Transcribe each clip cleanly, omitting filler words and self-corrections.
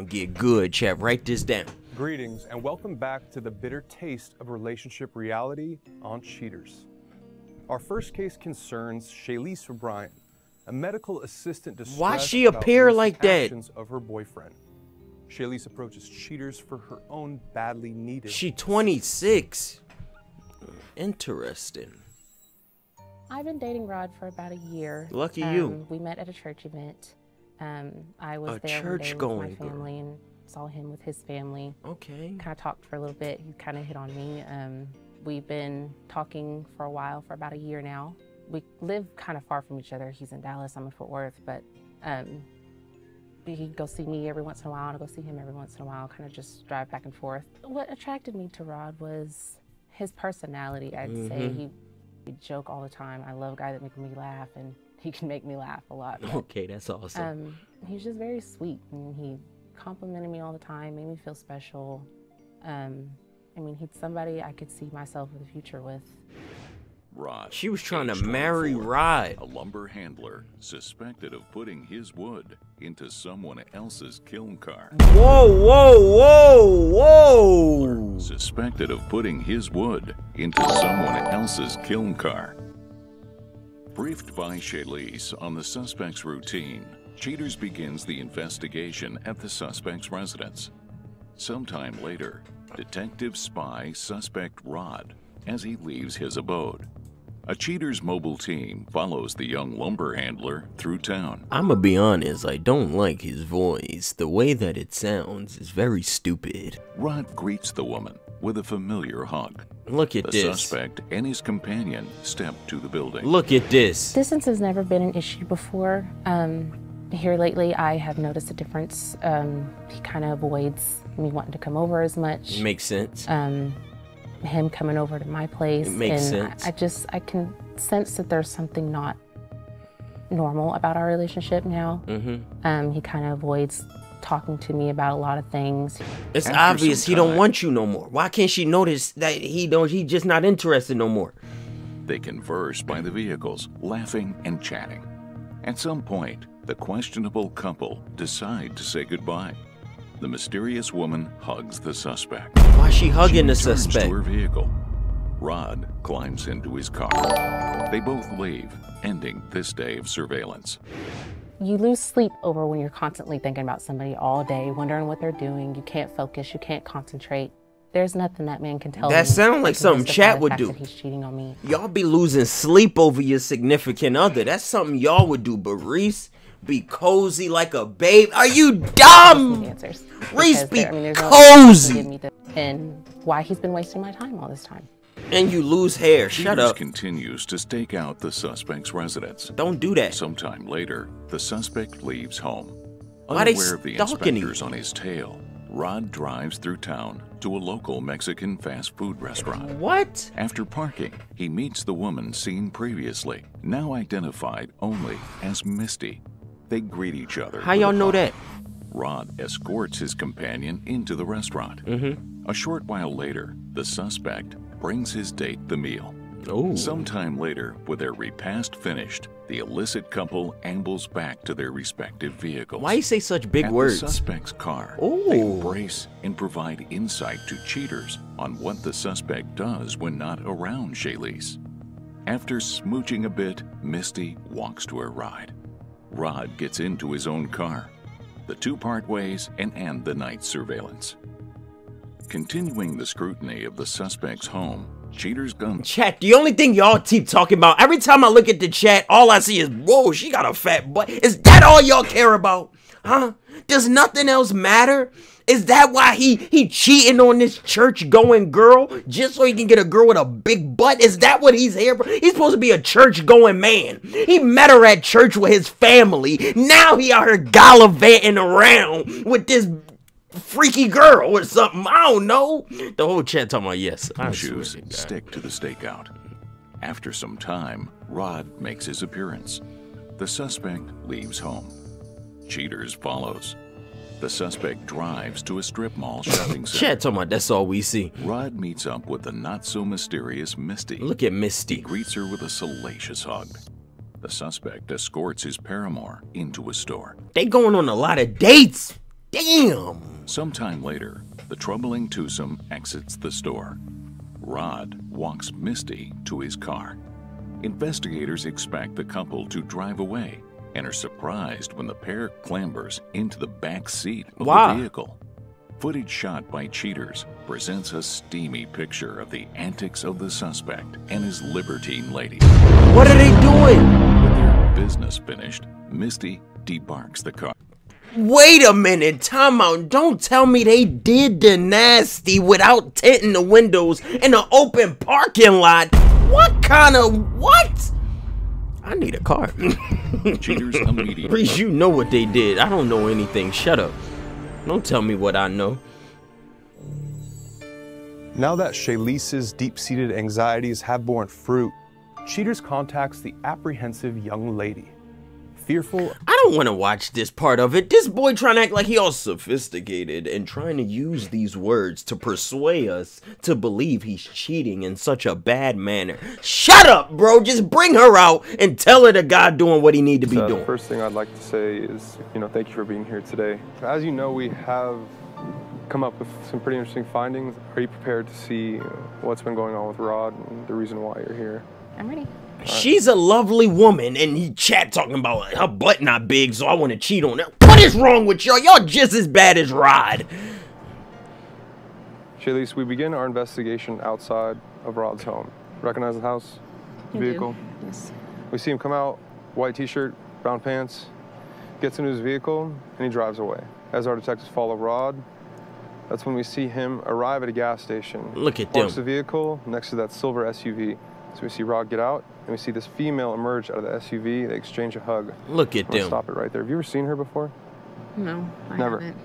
Gonna get good, chap. Write this down. Greetings and welcome back to the bitter taste of relationship reality on Cheaters. Our first case concerns Shalise O'Brien, a medical assistant distressed about actions of her boyfriend. Shalise approaches Cheaters for her own badly needed. She's 26. Interesting. I've been dating Rod for about a year. Lucky you. We met at a church event. I was there one day with my family and saw him with his family. Okay. Kind of talked for a little bit. He kind of hit on me. We've been talking for a while, for about a year now. We live kind of far from each other. He's in Dallas, I'm in Fort Worth, but he'd go see me every once in a while and I'd go see him every once in a while, kind of just drive back and forth. What attracted me to Rod was his personality, I'd say. He joke all the time. I love a guy that makes me laugh, and he can make me laugh a lot. But, okay, that's awesome. He was just very sweet, and he complimented me all the time, made me feel special. I mean, he's somebody I could see myself in the future with. Rod. She was trying to marry Rod. A lumber handler suspected of putting his wood into someone else's kiln car. Whoa, whoa, whoa, whoa! Suspected of putting his wood into someone else's kiln car. Briefed by Shalise on the suspect's routine, Cheaters begins the investigation at the suspect's residence. Sometime later, detectives spy suspect Rod as he leaves his abode. A Cheaters mobile team follows the young lumber handler through town. I'ma be honest, I don't like his voice. The way that it sounds is very stupid. Rod greets the woman with a familiar hug. Look at this. The suspect and his companion step to the building. Look at this. Distance has never been an issue before. Here lately, I have noticed a difference. He kind of avoids me wanting to come over as much. Makes sense. Him coming over to my place. It makes sense. I can sense that there's something not normal about our relationship now. He kind of avoids talking to me about a lot of things. It's obvious he don't want you no more. Why can't she notice that he just not interested no more? They converse by the vehicles, laughing and chatting. At some point, the questionable couple decide to say goodbye. The mysterious woman hugs the suspect. Why is she hugging the suspect? To her vehicle. Rod climbs into his car. They both leave, ending this day of surveillance. You lose sleep over when you're constantly thinking about somebody all day, wondering what they're doing. You can't focus. You can't concentrate. There's nothing that man can tell me. That sounds like something chat would do. He's cheating on me. Y'all be losing sleep over your significant other. That's something y'all would do, but Reese be cozy like a babe. Are you dumb? Reese be cozy. And why he's been wasting my time all this time. And you lose hair. Shut up. Continues to stake out the suspect's residence. Don't do that. Sometime later, the suspect leaves home. Unaware of the inspectors on his tail, Rod drives through town to a local Mexican fast food restaurant. What? After parking, he meets the woman seen previously, now identified only as Misty. They greet each other. How y'all know that? Rod escorts his companion into the restaurant. A short while later, the suspect brings his date the meal. Sometime later, with their repast finished, the illicit couple ambles back to their respective vehicles. Why you say such big words? At the suspect's car, they embrace and provide insight to Cheaters on what the suspect does when not around Shalise. After smooching a bit, Misty walks to her ride. Rod gets into his own car. The two part ways and end the night's surveillance. Continuing the scrutiny of the suspect's home, Cheaters gun. Chat, the only thing y'all keep talking about, every time I look at the chat, all I see is, whoa, she got a fat butt. Is that all y'all care about? Huh? Does nothing else matter? Is that why he cheating on this church-going girl? Just so he can get a girl with a big butt? Is that what he's here for? He's supposed to be a church-going man. He met her at church with his family. Now he out here gallivanting around with this freaky girl or something. I don't know. The whole chat talking about yes. I choose stick to the stakeout. After some time, Rod makes his appearance. The suspect leaves home. Cheaters follows. The suspect drives to a strip mall shopping center. Chat talking about that's all we see. Rod meets up with the not-so-mysterious Misty. Look at Misty. He greets her with a salacious hug. The suspect escorts his paramour into a store. They going on a lot of dates. Damn! Sometime later, the troubling twosome exits the store. Rod walks Misty to his car. Investigators expect the couple to drive away and are surprised when the pair clambers into the back seat of the vehicle. Footage shot by Cheaters presents a steamy picture of the antics of the suspect and his libertine lady. What are they doing? With their business finished, Misty debarks the car. Wait a minute, time out. Don't tell me they did the nasty without tinting the windows in an open parking lot. What kind of what? I need a car. Cheaters immediately. Rease, you know what they did. I don't know anything. Shut up. Don't tell me what I know. Now that Shalise's deep-seated anxieties have borne fruit, Cheaters contacts the apprehensive young lady. Fearful. I don't want to watch this part of it. This boy trying to act like he all sophisticated and trying to use these words to persuade us to believe he's cheating in such a bad manner. Shut up, bro. Just bring her out and tell her the guy doing what he need to be doing. The first thing I'd like to say is, you know, thank you for being here today. As you know, we have come up with some pretty interesting findings. Are you prepared to see what's been going on with Rod and the reason why you're here? I'm ready. She's a lovely woman, and he chat talking about her butt not big, so I want to cheat on her. What is wrong with y'all? Y'all just as bad as Rod. Shalise, we begin our investigation outside of Rod's home. Recognize the house, the vehicle? Yes. We see him come out, white t-shirt, brown pants, gets into his vehicle, and he drives away. As our detectives follow Rod, that's when we see him arrive at a gas station. Look at them. Parks the vehicle next to that silver SUV. So we see Rod get out, and we see this female emerge out of the SUV. They exchange a hug. Look at them. Stop it right there. Have you ever seen her before? No, I haven't.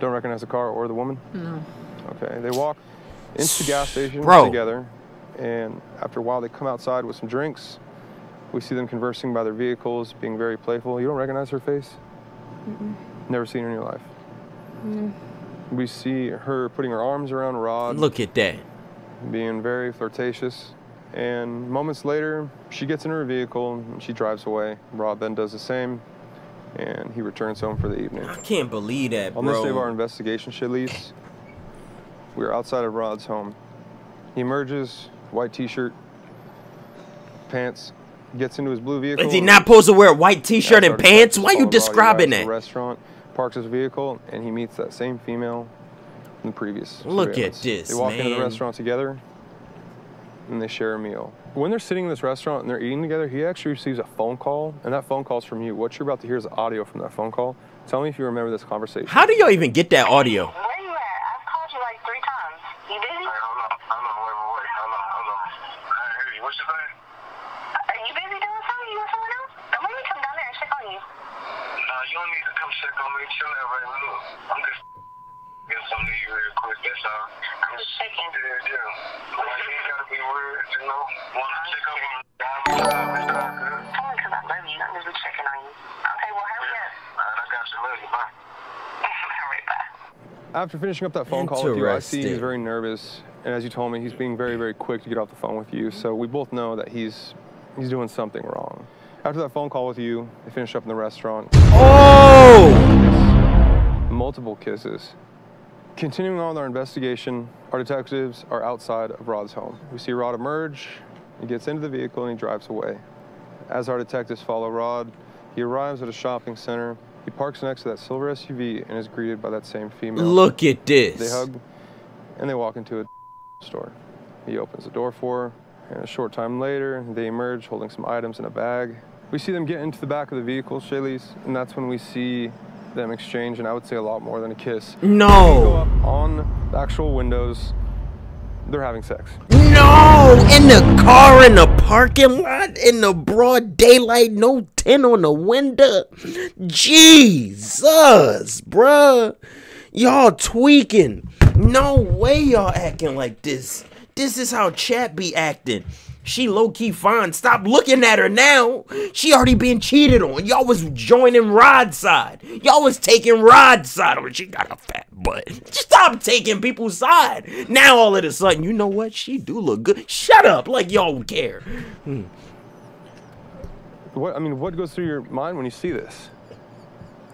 Don't recognize the car or the woman? No. Okay, they walk into the gas station together, and after a while they come outside with some drinks. We see them conversing by their vehicles, being very playful. You don't recognize her face? Mm-mm. Never seen her in your life? Mm. We see her putting her arms around Rod. Look at that. Being very flirtatious. And moments later, she gets in her vehicle and she drives away. Rod then does the same, and he returns home for the evening. I can't believe that, bro. On this day of our investigation, Shalise, we are outside of Rod's home. He emerges, white t-shirt, pants, gets into his blue vehicle. Is he not supposed to wear a white t-shirt and pants? Why are you describing that? He arrives at the restaurant, parks his vehicle, and he meets that same female from the previous. Look at this, man. They walk into the restaurant together, and they share a meal. When they're sitting in this restaurant and they're eating together, he actually receives a phone call, and that phone call's from you. What you're about to hear is audio from that phone call. Tell me if you remember this conversation. How do y'all even get that audio? Where are you at? I've called you like 3 times. You busy? Hey, hold on. Hold on. Wait. Hold on. Hey, what's your name? Are you busy doing something? You with someone else? Don't let me come down there and check on you. No, you don't need to come check on me. Chill out right now. I'm just getting something to you real quick. That's all. I'm just checking. Yeah. Like, you gotta be weird, you know? Wanna check up on the guy, it's not good. Tell me, cause I love you. I'm just be checking on you. Okay, well, hurry up. Alright, I got you. Love you. Bye. Hurry, bye. After finishing up that phone call with you, I see he's very nervous. And as you told me, he's being very, very quick to get off the phone with you. So we both know that he's doing something wrong. After that phone call with you, they finish up in the restaurant. Oh! Multiple kisses. Continuing on with our investigation, our detectives are outside of Rod's home. We see Rod emerge, he gets into the vehicle, and he drives away. As our detectives follow Rod, he arrives at a shopping center. He parks next to that silver SUV and is greeted by that same female. Look at this. They hug, and they walk into a store. He opens the door for her, and a short time later, they emerge holding some items in a bag. We see them get into the back of the vehicle, Shalise, and that's when we see them exchange, and I would say a lot more than a kiss. No! They go up on the actual windows, they're having sex. No! In the car, in the parking lot, in the broad daylight, no tint on the window. Jesus, bruh. Y'all tweaking. No way y'all acting like this. This is how chat be acting. She low-key fine. Stop looking at her now. She already been cheated on. Y'all was joining Rod's side. Y'all was taking Rod's side. Oh, she got a fat butt. Just stop taking people's side. Now all of a sudden, you know what? She do look good. Shut up like y'all don't care. What goes through your mind when you see this?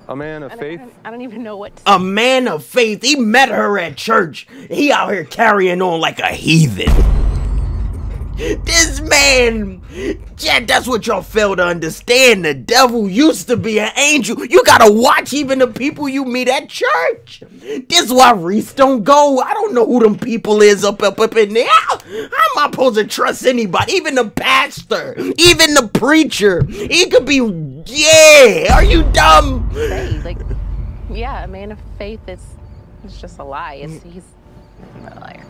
A man of faith? I don't even know what to say. A man of faith. He met her at church. He out here carrying on like a heathen. This man, yeah, that's what y'all fail to understand. The devil used to be an angel. You gotta watch even the people you meet at church. This is why Reese don't go. I don't know who them people is up in there. How am I supposed to trust anybody? Even the pastor, even the preacher. He could be, yeah, are you dumb? Like, yeah, a man of faith, it's just a lie. He's a liar.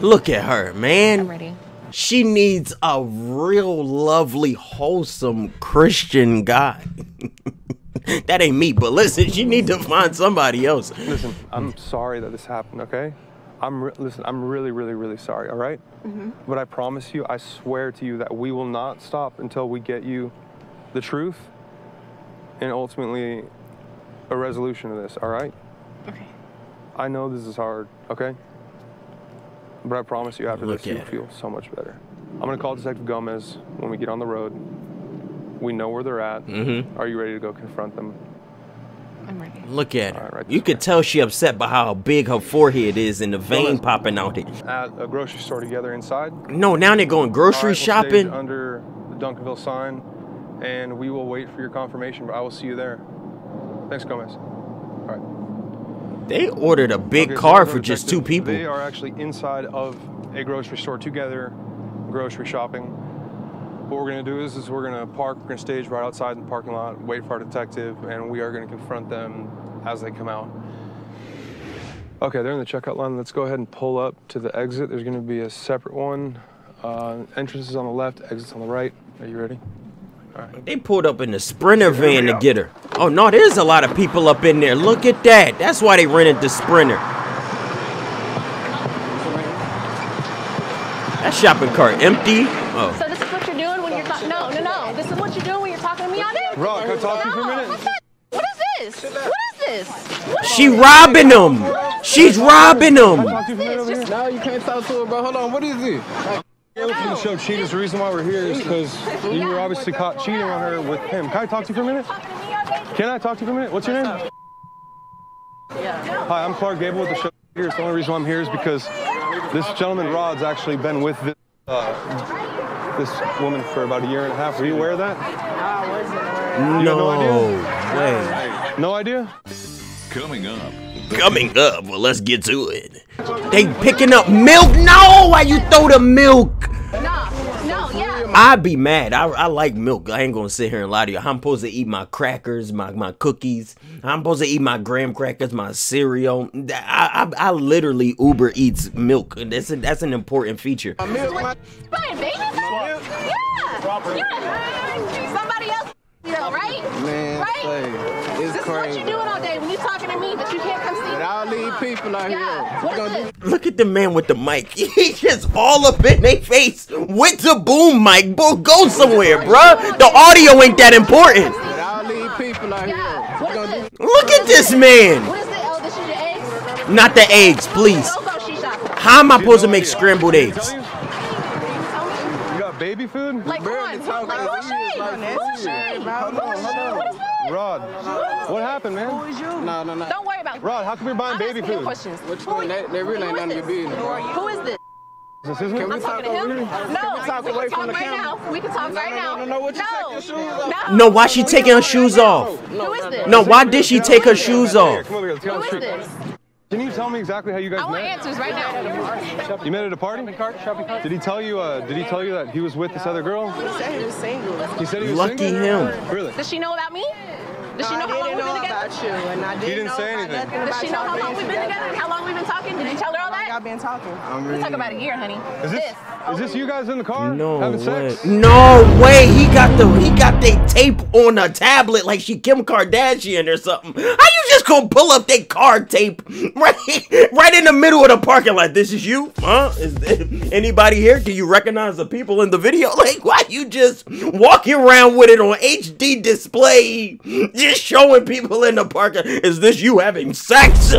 Look at her, man. I'm ready. She needs a real lovely, wholesome Christian guy. That ain't me, but listen, she need to find somebody else. Listen, I'm sorry that this happened, okay? I'm really, really, really sorry, all right? Mm-hmm. But I promise you, I swear to you that we will not stop until we get you the truth and ultimately a resolution to this, all right? Okay. I know this is hard, okay? But I promise you after this, you'll feel so much better. I'm going to call Detective Gomez when we get on the road. We know where they're at. Mm-hmm. Are you ready to go confront them? I'm ready. Look at her. Right, you could tell she upset by how big her forehead is and the vein popping out here. At a grocery store together inside. No, now they're going grocery shopping. Under the Duncanville sign, and we will wait for your confirmation, but I will see you there. Thanks, Gomez. All right. They ordered a big car for just two people. They are actually inside of a grocery store together, grocery shopping. What we're going to do is we're going to park, we're going to stage right outside in the parking lot, wait for our detective, and we are going to confront them as they come out. Okay, they're in the checkout line. Let's go ahead and pull up to the exit. There's going to be a separate one. Entrance is on the left, exit's on the right. Are you ready? All right. They pulled up in the Sprinter van to get her. Oh, no, there's a lot of people up in there. Look at that. That's why they rented the Sprinter. That shopping cart empty. Oh. So this is what you're doing when you're talking? No, no, no. This is what you're doing when you're talking to me all day? Rod, can I talk to you for a minute? What is this? What is this? What is she robbing them. She's robbing them. What is this? No, you can't talk to her, bro. Hold on. What is this? We're looking to show Cheaters. The reason why we're here is because you were obviously caught cheating on her with him. Can I talk to you for a minute? Can I talk to you for a minute? What's your name? Yeah. Hi, I'm Clark Gable with the show here. The only reason why I'm here is because this gentleman, Rod's, actually been with this woman for about a year and a half. Were you aware of that? No, I wasn't aware of that. No idea? Wait. No idea? Coming up. Coming up, well, let's get to it. They picking up milk. No, why you throw the milk? No, yeah. I'd be mad. I like milk. I ain't gonna sit here and lie to you. I'm supposed to eat my crackers, my cookies. I'm supposed to eat my graham crackers, my cereal. I literally Uber Eats milk. That's an important feature. Milk, baby. Yeah. Somebody else, you know, right? Man, right? This is what you doing all day when you talking to me, but you can't come see me. I'll leave people out here. Look at the man with the mic. He just all up in their face with the boom mic. Go somewhere, bruh. The audio ain't that important. I'll leave people out here. Look at this man. What is it? Oh, this is your eggs? Not the eggs, please. How am I supposed to make scrambled eggs? Baby food? Like corn. Like bullshit. What is that? Rod, what happened, man? Who is you? No. Don't worry about it. Rod, how come you're buying baby food? What's going on? They really ain't none of your business. Who is this? Can we talk over here? No, we can talk right now. We can talk right now. No, what you take your shoes off? No, why she taking her shoes off? Who is this? No, why did she take her shoes off? Who is this? Can you tell me exactly how you guys met? I want answers right now. You met at a party? Shopping cart? Did he tell you that he was with this other girl? He said he was single. He said he was Lucky single? Him. Really? Does she know about me? Does she know how long we've been together? He didn't say anything. Does she know how long we've been together? How long we've been talking? Did you tell her all that? I've been talking. We talk about a year, honey. Is this you guys in the car? No having sex? No way. He got the tape on a tablet like she Kim Kardashian or something. How you just gonna pull up that car tape right in the middle of the parking lot? This is you, huh? Is anybody here? Do you recognize the people in the video? Like, why you just walking around with it on HD display? Just showing people in the park. Is this you having sex?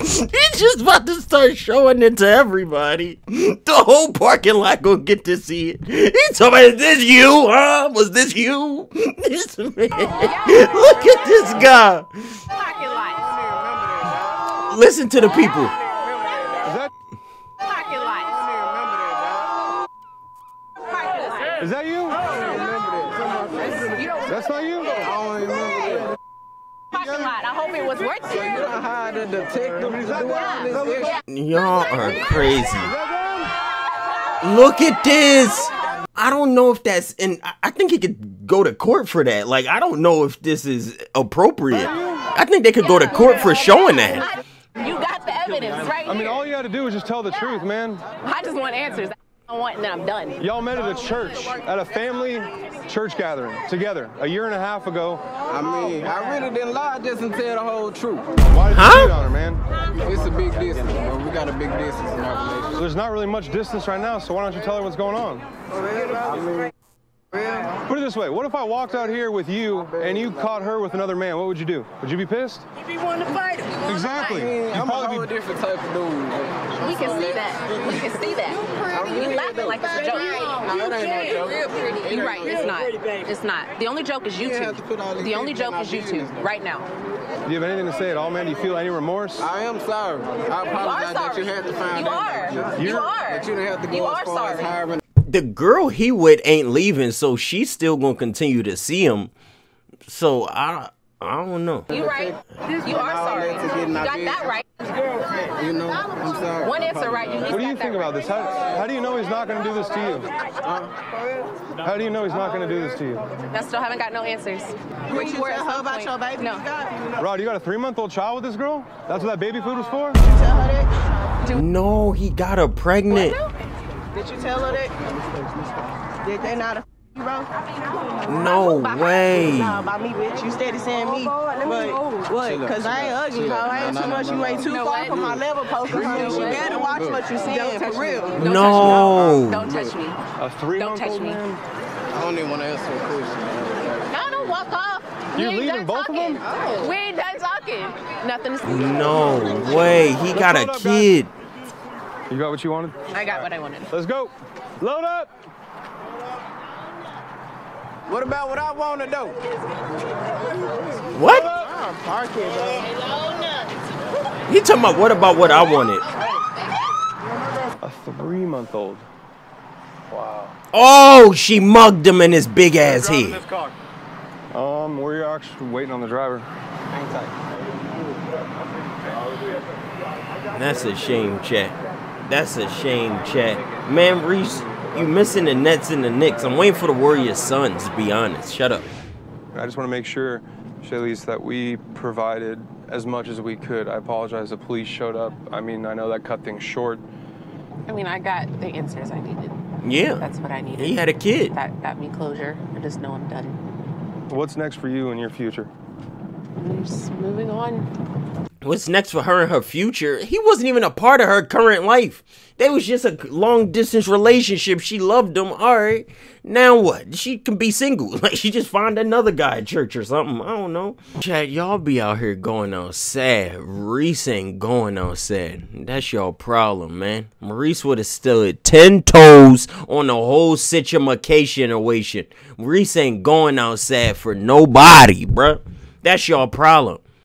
He's just about to start showing it to everybody. The whole parking lot gonna get to see it. He's talking about, is this you, huh? Was this you? This man. Look at this guy. Listen to the people. Is that you? That's not you? I hope it was worth it. Y'all are crazy. Look at this. I don't know if that's, and I think he could go to court for that. Like, I don't know if this is appropriate. I think they could go to court for showing that. You got the evidence right here. I mean, all you had to do is just tell the truth, man. I just want answers. I want, and then I'm done. Y'all met at a church, at a family church gathering together a year and a half ago. I mean, I really didn't lie, just didn't tell the whole truth. Why did you cheat on her, man? It's a big distance, bro. We got a big distance in our relationship. There's not really much distance right now, so why don't you tell her what's going on? Put it this way, what if I walked out here with you and you caught her with another man? What would you do? Would you be pissed? You'd be wanting to fight him. Exactly. I'm a whole different type of dude. We can see that. We can see that. You laughing like it's a joke. No, that ain't no joke. You're right, it's not. It's not. The only joke is you two. The only joke is you two, right now. Do you have anything to say at all, man? Do you feel any remorse? I am sorry. I apologize that you had to find out. You are. You are. But you didn't have to go as far as hiring. The girl he with ain't leaving, so she's still gonna continue to see him. So I don't know. You right. You are sorry. You got that right. You know, I'm sorry. One answer right. What do you think about this? How do you know he's not going to do this to you? How do you know he's not going to do this to you? I still haven't got no answers. Would you tell her about your baby? No. Rod, you got a 3-month-old child with this girl? That's what that baby food was for? Did you tell her that? No, he got her pregnant. Did you tell her that? Did they not? No way. About me, bitch. You steady saying me. What? Because I ain't ugly. I ain't too much. You ain't too far from my level, post. You better watch what you saying, for real. No. Don't touch me. Don't touch me. I don't even want to answer a question. No, don't walk off. You're leaving both of them? We ain't done talking. Nothing to see. No way. He got a kid. You got what you wanted? I got what I wanted. Let's go. Load up. What about what I want to do? What? I'm parking, bro. He talking about what I wanted. A 3-month-old. Wow. Oh, she mugged him in his big ass head. We're actually waiting on the driver. Hang tight. That's a shame, chat. That's a shame, chat. Man, Reese. You missing the Nets and the Knicks. I'm waiting for the Warriors' sons, to be honest. Shut up. I just want to make sure, Shalise, that we provided as much as we could. I apologize the police showed up. I mean, I know that cut things short. I mean, I got the answers I needed. Yeah. That's what I needed. He had a kid. That got me closure. I just know I'm done. What's next for you and your future? I'm just moving on. What's next for her and her future? He wasn't even a part of her current life. They was just a long-distance relationship. She loved him. All right. Now what? She can be single. Like, she just find another guy at church or something. I don't know. Chat, y'all be out here going on sad. Reese ain't going on sad. That's y'all problem, man. Reese would have stood 10 toes on the whole situation. Reese ain't going on sad for nobody, bruh. That's y'all problem.